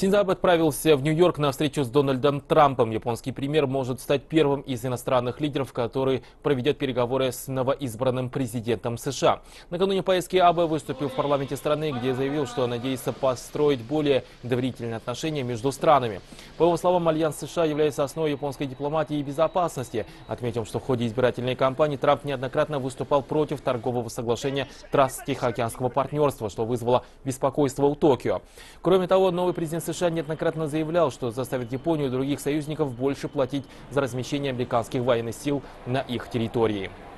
Синдзо Абэ отправился в Нью-Йорк на встречу с Дональдом Трампом. Японский премьер может стать первым из иностранных лидеров, который проведет переговоры с новоизбранным президентом США. Накануне поездки Абэ выступил в парламенте страны, где заявил, что надеется построить более доверительные отношения между странами. По его словам, альянс США является основой японской дипломатии и безопасности. Отметим, что в ходе избирательной кампании Трамп неоднократно выступал против торгового соглашения Транс-Тихоокеанского партнерства, что вызвало беспокойство у Токио. Кроме того, новый президент США неоднократно заявлял, что заставит Японию и других союзников больше платить за размещение американских военных сил на их территории.